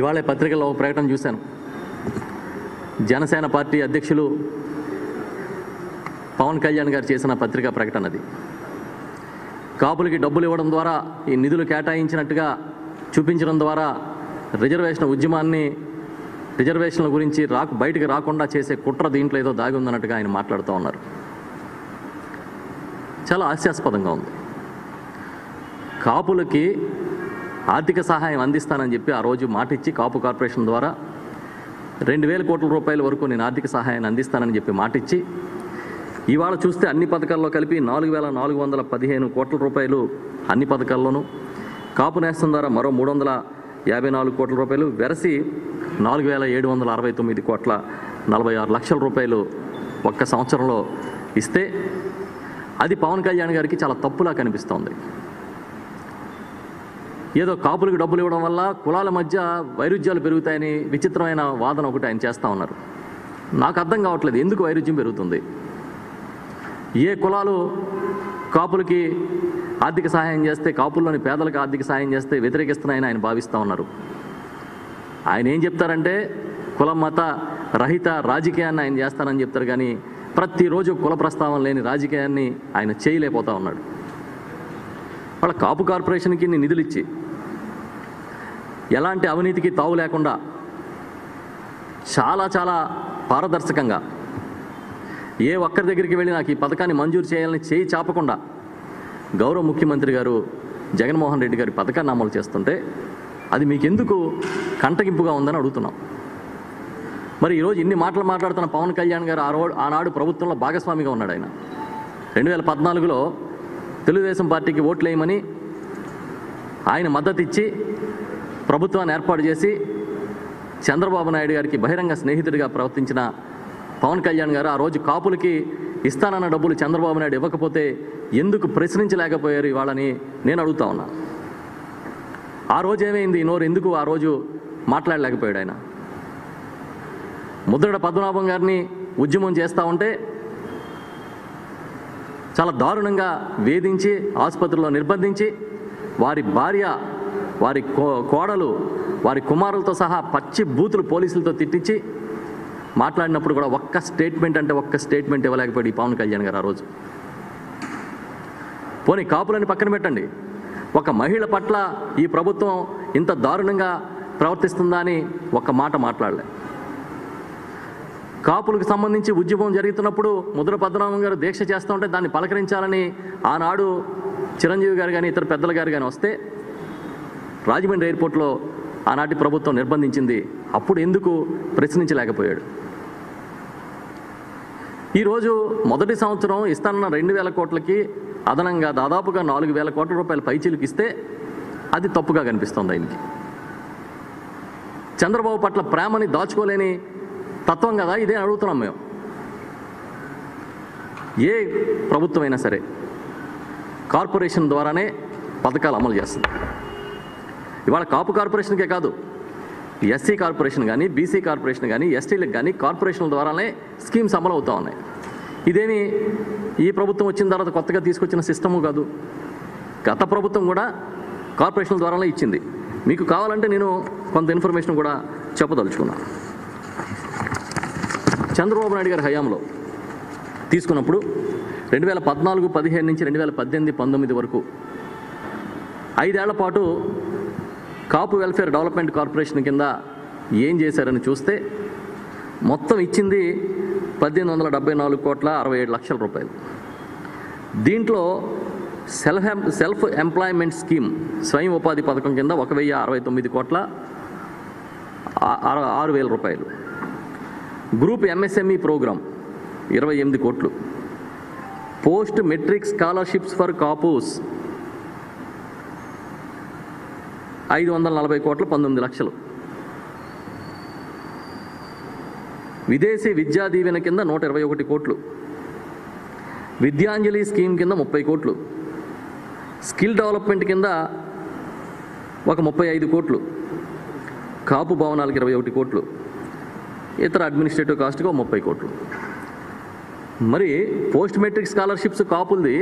ఇవాళ పత్రికలో ప్రకటన చూశాను. జనసేన పార్టీ అధ్యక్షులు పవన్ కళ్యాణ్ గారు చేసిన పత్రికా ప్రకటన అది. కాపులకి డబ్బులు ఇవ్వడం ద్వారా, ఈ నిధులు కేటాయించినట్టుగా చూపించడం ద్వారా రిజర్వేషన్ ఉద్యమాన్ని, రిజర్వేషన్ల గురించి బయటకు రాకుండా చేసే కుట్ర దీంట్లో ఏదో దాగి ఉందన్నట్టుగా ఆయన మాట్లాడుతూ ఉన్నారు. చాలా హాస్యాస్పదంగా ఉంది. కాపులకి ఆర్థిక సహాయం అందిస్తానని చెప్పి ఆ రోజు మాట ఇచ్చి, కాపు కార్పొరేషన్ ద్వారా 2,000 కోట్ల రూపాయల వరకు నేను ఆర్థిక సహాయాన్ని అందిస్తానని చెప్పి మాట ఇచ్చి, ఇవాళ చూస్తే అన్ని పథకాల్లో కలిపి 4,415 కోట్ల రూపాయలు అన్ని పథకాల్లోనూ, కాపు నేస్తం ద్వారా మరో 354 కోట్ల రూపాయలు, వెరసి 4,769,46 లక్షల రూపాయలు ఒక్క సంవత్సరంలో ఇస్తే అది పవన్ కళ్యాణ్ గారికి చాలా తప్పులా కనిపిస్తోంది. ఏదో కాపులకు డబ్బులు ఇవ్వడం వల్ల కులాల మధ్య వైరుధ్యాలు పెరుగుతాయని విచిత్రమైన వాదన ఒకటి ఆయన చేస్తూ ఉన్నారు. నాకు అర్థం కావట్లేదు ఎందుకు వైరుధ్యం పెరుగుతుంది. ఏ కులాలు కాపులకి ఆర్థిక సహాయం చేస్తే, కాపుల్లోని పేదలకు ఆర్థిక సహాయం చేస్తే వ్యతిరేకిస్తున్నాయని ఆయన భావిస్తూ ఉన్నారు. ఆయన ఏం చెప్తారంటే కుల మత రహిత రాజకీయాన్ని ఆయన చేస్తానని చెప్తారు, కానీ ప్రతిరోజు కుల ప్రస్తావన లేని రాజకీయాన్ని ఆయన చేయలేకపోతూ ఉన్నాడు. వాళ్ళ కాపు కార్పొరేషన్కి నిధులు ఇచ్చి ఎలాంటి అవినీతికి తావు లేకుండా చాలా చాలా పారదర్శకంగా, ఏ ఒక్కరి దగ్గరికి వెళ్ళి నాకు ఈ పథకాన్ని మంజూరు చేయాలని చేయి చాపకుండా గౌరవ ముఖ్యమంత్రి గారు జగన్మోహన్ రెడ్డి గారి పథకాన్ని అమలు చేస్తుంటే అది మీకెందుకు కంటగింపుగా ఉందని అడుగుతున్నాం. మరి ఈరోజు ఇన్ని మాటలు మాట్లాడుతున్న పవన్ కళ్యాణ్ గారు ఆనాడు ప్రభుత్వంలో భాగస్వామిగా ఉన్నాడు. ఆయన 2014లో తెలుగుదేశం పార్టీకి ఓట్లు వేయమని ఆయన మద్దతు ఇచ్చి ప్రభుత్వాన్ని ఏర్పాటు చేసి చంద్రబాబు నాయుడు గారికి బహిరంగ స్నేహితుడిగా ప్రవర్తించిన పవన్ కళ్యాణ్ గారు ఆ రోజు కాపులకి ఇస్తానన్న డబ్బులు చంద్రబాబు నాయుడు ఇవ్వకపోతే ఎందుకు ప్రశ్నించలేకపోయారు ఇవాళని నేను అడుగుతా ఉన్నా. ఆ రోజు ఏమైంది, నోరు ఎందుకు ఆ రోజు మాట్లాడలేకపోయాడు ఆయన. ముద్రగడ పద్మనాభం గారిని ఉద్యమం చేస్తూ ఉంటే చాలా దారుణంగా వేధించి ఆసుపత్రిలో నిర్బంధించి, వారి భార్య, వారి కోడలు, వారి కుమారులతో సహా పచ్చి బూతులు పోలీసులతో తిట్టించి మాట్లాడినప్పుడు కూడా ఒక్క స్టేట్మెంట్ ఇవ్వలేకపోయాడు పవన్ కళ్యాణ్ గారు ఆ రోజు. పోనీ కాపులని పక్కన పెట్టండి, ఒక మహిళ పట్ల ఈ ప్రభుత్వం ఇంత దారుణంగా ప్రవర్తిస్తుందా అని ఒక్క మాట మాట్లాడలే. కాపులకు సంబంధించి ఉద్యమం జరుగుతున్నప్పుడు ముద్రగడ పద్మనాభం గారు దీక్ష చేస్తూ ఉంటే దాన్ని పలకరించాలని ఆనాడు చిరంజీవి గారు కానీ ఇతర పెద్దలు గారు కానీ వస్తే రాజమండ్రి ఎయిర్పోర్ట్లో ఆనాటి ప్రభుత్వం నిర్బంధించింది, అప్పుడు ఎందుకు ప్రశ్నించలేకపోయాడు. ఈరోజు మొదటి సంవత్సరం ఇస్తానన్న 2,000 కోట్లకి అదనంగా దాదాపుగా 4,000 కోట్ల రూపాయల పైచీలకు ఇస్తే అది తప్పుగా కనిపిస్తుంది ఆయనకి. చంద్రబాబు పట్ల ప్రేమని దాచుకోలేని తత్వం కదా ఇదే అడుగుతున్నాం మేము. ఏ ప్రభుత్వమైనా సరే కార్పొరేషన్ ద్వారానే పథకాలు అమలు చేస్తుంది. ఇవాళ కాపు కార్పొరేషన్కే కాదు, ఎస్సీ కార్పొరేషన్ కానీ, బీసీ కార్పొరేషన్ కానీ, ఎస్టీలకు కానీ కార్పొరేషన్ల ద్వారానే స్కీమ్స్ అమలు అవుతూ ఉన్నాయి. ఇదేమి ఈ ప్రభుత్వం వచ్చిన తర్వాత కొత్తగా తీసుకొచ్చిన సిస్టము కాదు, గత ప్రభుత్వం కూడా కార్పొరేషన్ల ద్వారానే ఇచ్చింది. మీకు కావాలంటే నేను కొంత ఇన్ఫర్మేషన్ కూడా చెప్పదలుచుకున్నాను. చంద్రబాబు నాయుడు గారి హయాంలో తీసుకున్నప్పుడు 2014-15 నుంచి 2018-19 వరకు 5 ఏళ్ల పాటు కాపు వెల్ఫేర్ డెవలప్మెంట్ కార్పొరేషన్ కింద ఏం చేశారని చూస్తే మొత్తం ఇచ్చింది 1,874,67,000 రూపాయలు. దీంట్లో సెల్ఫ్ ఎంప్లాయ్మెంట్ స్కీమ్, స్వయం ఉపాధి పథకం కింద 1,069,06,000 రూపాయలు, గ్రూప్ ఎంఎస్ఎంఈ ప్రోగ్రాం 28 కోట్లు, post matric scholarships for Kapus 540 కోట్ల 19 లక్షలు, విదేశీ విద్యా దీవెన కింద 121 కోట్లు, విద్యాంజలి స్కీమ్ కింద 30 కోట్లు, స్కిల్ డెవలప్మెంట్ కింద ఒక 35 కోట్లు, కాపు భవనాలకు 21 కోట్లు, ఇతర అడ్మినిస్ట్రేటివ్ కాస్ట్కి 30 కోట్లు. మరి పోస్ట్ మెట్రిక్ స్కాలర్షిప్స్ కాపులది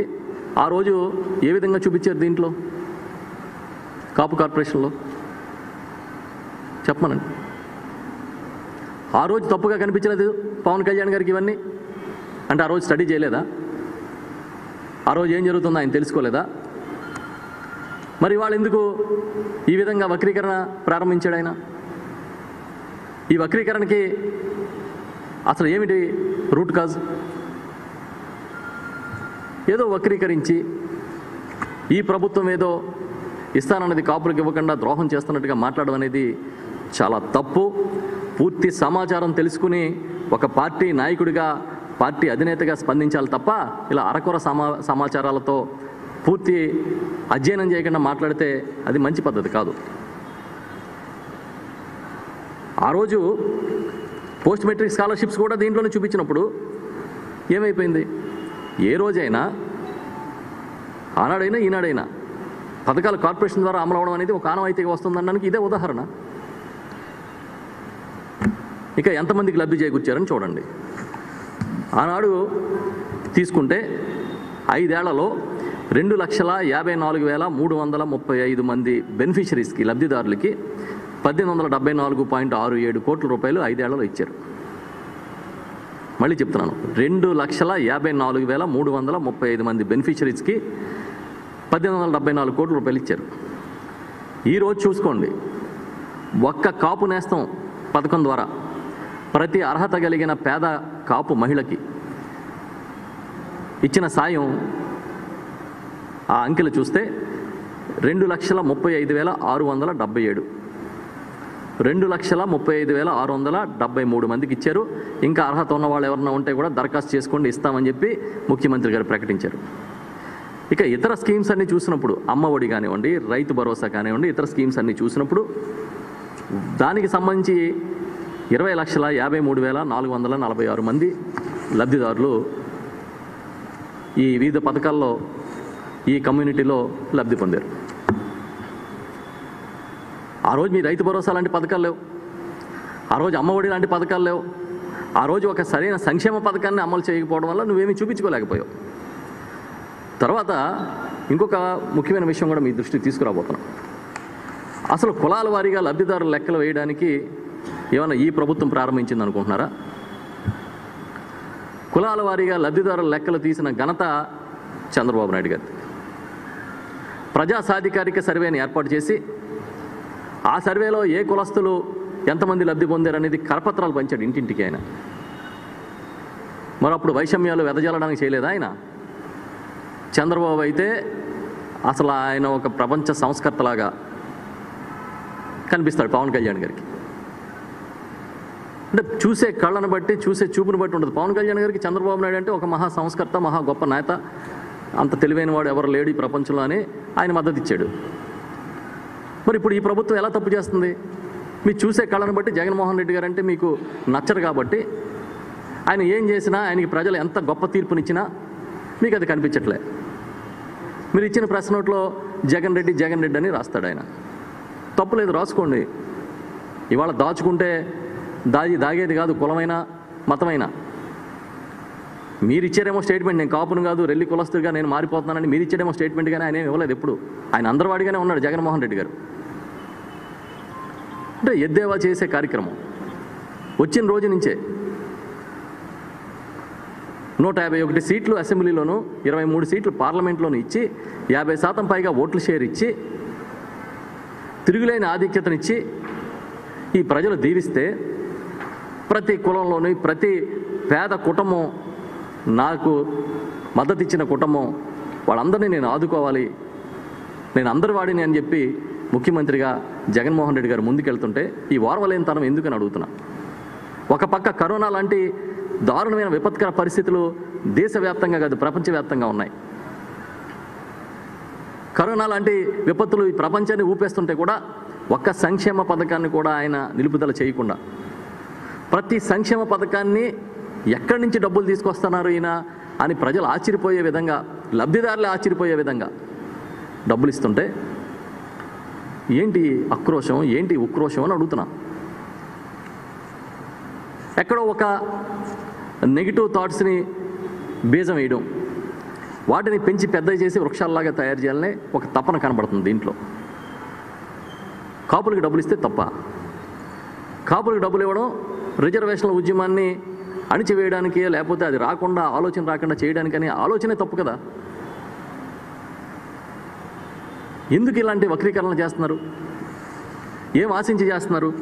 ఆ రోజు ఏ విధంగా చూపించారు దీంట్లో కాపు కార్పొరేషన్లో? చెప్పమనండి. ఆ రోజు తప్పుగా కనిపించినది పవన్ కళ్యాణ్ గారికి ఇవన్నీ అంటే ఆ రోజు స్టడీ చేయలేదా? ఆ రోజు ఏం జరుగుతుందో ఆయన తెలుసుకోలేదా? మరి వాళ్ళు ఎందుకు ఈ విధంగా వక్రీకరణ ప్రారంభించాడు ఆయన? ఈ వక్రీకరణకి అసలు ఏమిటి రూట్ కాజ్? ఏదో వక్రీకరించి ఈ ప్రభుత్వం ఏదో ఇస్తానన్నది కాపులకు ఇవ్వకుండా ద్రోహం చేస్తున్నట్టుగా మాట్లాడడం అనేది చాలా తప్పు. పూర్తి సమాచారం తెలుసుకుని ఒక పార్టీ నాయకుడిగా పార్టీ అధినేతగా స్పందించాలి తప్ప ఇలా అరకొర సమాచారాలతో పూర్తి అధ్యయనం చేయకుండా మాట్లాడితే అది మంచి పద్ధతి కాదు. ఆ రోజు పోస్ట్ మెట్రిక్ స్కాలర్షిప్స్ కూడా దీంట్లోనే చూపించినప్పుడు ఏమైపోయింది? ఏ రోజైనా ఆనాడైనా ఈనాడైనా పథకాలు కార్పొరేషన్ ద్వారా అమలు అవడం అనేది ఒక ఆనవాయితీగా వస్తుందనడానికి ఇదే ఉదాహరణ. ఇక ఎంతమందికి లబ్ధి చేకూర్చారని చూడండి. ఆనాడు తీసుకుంటే 5 ఏళ్లలో 2,54,335 మంది బెనిఫిషరీస్కి లబ్ధిదారులకి 1,874.67 కోట్ల రూపాయలు 5 ఏళ్లలో ఇచ్చారు. మళ్ళీ చెప్తున్నాను, 2,54,335 మంది బెనిఫిషరీస్కి 1,874 కోట్ల రూపాయలు ఇచ్చారు. ఈరోజు చూసుకోండి, ఒక్క కాపు నేస్తం పథకం ద్వారా ప్రతి అర్హత కలిగిన పేద కాపు మహిళకి ఇచ్చిన సాయం ఆ అంకెలు చూస్తే 2,35,677 2,35,673 మందికి ఇచ్చారు. ఇంకా అర్హత ఉన్న వాళ్ళు ఎవరైనా ఉంటే కూడా దరఖాస్తు చేసుకోండి ఇస్తామని చెప్పి ముఖ్యమంత్రి గారు ప్రకటించారు. ఇక ఇతర స్కీమ్స్ అన్నీ చూసినప్పుడు, అమ్మఒడి కానివ్వండి, రైతు భరోసా కానివ్వండి, ఇతర స్కీమ్స్ అన్నీ చూసినప్పుడు దానికి సంబంధించి 20,53,446 మంది లబ్ధిదారులు ఈ వివిధ పథకాల్లో ఈ కమ్యూనిటీలో లబ్ధి పొందారు. ఆ రోజు మీ రైతు భరోసా లాంటి పథకాలు లేవు, ఆ రోజు అమ్మఒడి లాంటి పథకాలు లేవు, ఆ రోజు ఒక సరైన సంక్షేమ పథకాన్ని అమలు చేయకపోవడం వల్ల నువ్వేమీ చూపించుకోలేకపోయావు. తర్వాత ఇంకొక ముఖ్యమైన విషయం కూడా మీ దృష్టికి తీసుకురాబోతున్నాం. అసలు కులాల వారీగా లబ్ధిదారుల లెక్కలు వేయడానికి ఏమైనా ఈ ప్రభుత్వం ప్రారంభించింది అనుకుంటున్నారా? కులాల వారీగా లబ్ధిదారుల లెక్కలు తీసిన ఘనత చంద్రబాబు నాయుడు గారు. ప్రజా సాధికారిక సర్వేని ఏర్పాటు చేసి ఆ సర్వేలో ఏ కులస్తులు ఎంతమంది లబ్ధి పొందారనేది కరపత్రాలు పంచాడు ఇంటింటికి ఆయన. మరి అప్పుడు వైషమ్యాలు వెదజల్లడానికి చేయలేదా ఆయన? చంద్రబాబు అయితే అసలు ఆయన ఒక ప్రపంచ సంస్కర్తలాగా కనిపిస్తాడు పవన్ కళ్యాణ్ గారికి. అంటే చూసే కళ్ళను బట్టి, చూసే చూపును బట్టి ఉండదు. పవన్ కళ్యాణ్ గారికి చంద్రబాబు నాయుడు అంటే ఒక మహా సంస్కర్త, మహా గొప్ప నేత, అంత తెలివైన వాడు ఎవరు లేడు ఈ ప్రపంచంలో అని ఆయన మద్దతు ఇచ్చాడు. మరి ఇప్పుడు ఈ ప్రభుత్వం ఎలా తప్పు చేస్తుంది? మీరు చూసే కళ్ళను బట్టి జగన్మోహన్ రెడ్డి గారు అంటే మీకు నచ్చరు కాబట్టి ఆయన ఏం చేసినా, ఆయనకి ప్రజలు ఎంత గొప్ప తీర్పునిచ్చినా మీకు అది కనిపించట్లే. మీరు ఇచ్చిన ప్రెస్ నోట్లో జగన్ రెడ్డి జగన్ రెడ్డి అని రాస్తాడు ఆయన. తప్పులేదు, రాసుకోండి. ఇవాళ దాచుకుంటే దాగేది కాదు కులమైనా మతమైనా. మీరు ఇచ్చారేమో స్టేట్మెంట్, నేను కాపును కాదు రెల్లి కులస్తుగా నేను మారిపోతున్నానని మీరు ఇచ్చారేమో స్టేట్మెంట్, కానీ ఆయన ఏమి ఇవ్వలేదు. ఎప్పుడు ఆయన అందరివాడిగానే ఉన్నాడు జగన్మోహన్ రెడ్డి గారు. అంటే ఎద్దేవా చేసే కార్యక్రమం వచ్చిన రోజు నుంచే 151 సీట్లు అసెంబ్లీలోనూ 23 సీట్లు పార్లమెంట్లోనూ ఇచ్చి 50% పైగా ఓట్లు షేర్ ఇచ్చి తిరుగులేని ఆధిక్యతనిచ్చి ఈ ప్రజలు దీవిస్తే ప్రతి కులంలోని ప్రతి పేద కుటుంబం, నాకు మద్దతు ఇచ్చిన కుటుంబం వాళ్ళందరినీ నేను ఆదుకోవాలి, నేను అందరి వాడిని అని చెప్పి ముఖ్యమంత్రిగా జగన్మోహన్ రెడ్డి గారు ముందుకెళ్తుంటే ఈ ఓర్వలేనితనం ఎందుకని అడుగుతున్నా. ఒక పక్క కరోనా లాంటి దారుణమైన విపత్కర పరిస్థితులు దేశవ్యాప్తంగా కాదు ప్రపంచవ్యాప్తంగా ఉన్నాయి. కరోనా లాంటి విపత్తులు ఈ ప్రపంచాన్ని ఊపేస్తుంటే కూడా ఒక్క సంక్షేమ పథకాన్ని కూడా ఆయన నిలుపుదల చేయకుండా ప్రతి సంక్షేమ పథకాన్ని ఎక్కడి నుంచి డబ్బులు తీసుకొస్తున్నారు ఈయన అని ప్రజలు ఆశ్చర్యపోయే విధంగా, లబ్ధిదారులు ఆశ్చర్యపోయే విధంగా డబ్బులు ఇస్తుంటే ఏంటి ఆక్రోశం, ఏంటి ఉక్రోశం అని అడుగుతున్నా. ఎక్కడో ఒక నెగిటివ్ థాట్స్ని బీజం వేయడం, వాటిని పెంచి పెద్ద చేసి వృక్షాలలాగా తయారు చేయాలనే ఒక తపన కనబడుతుంది. దీంట్లో కాపులకు డబ్బులు ఇస్తే తప్ప, కాపులకు డబ్బులు ఇవ్వడం రిజర్వేషన్ల ఉద్యమాన్ని అణచివేయడానికి లేకపోతే అది రాకుండా ఆలోచన రాకుండా చేయడానికని ఆలోచనే తప్పు కదా. ఎందుకు ఇలాంటి వక్రీకరణలు చేస్తున్నారు? ఏం ఆశించి చేస్తున్నారు?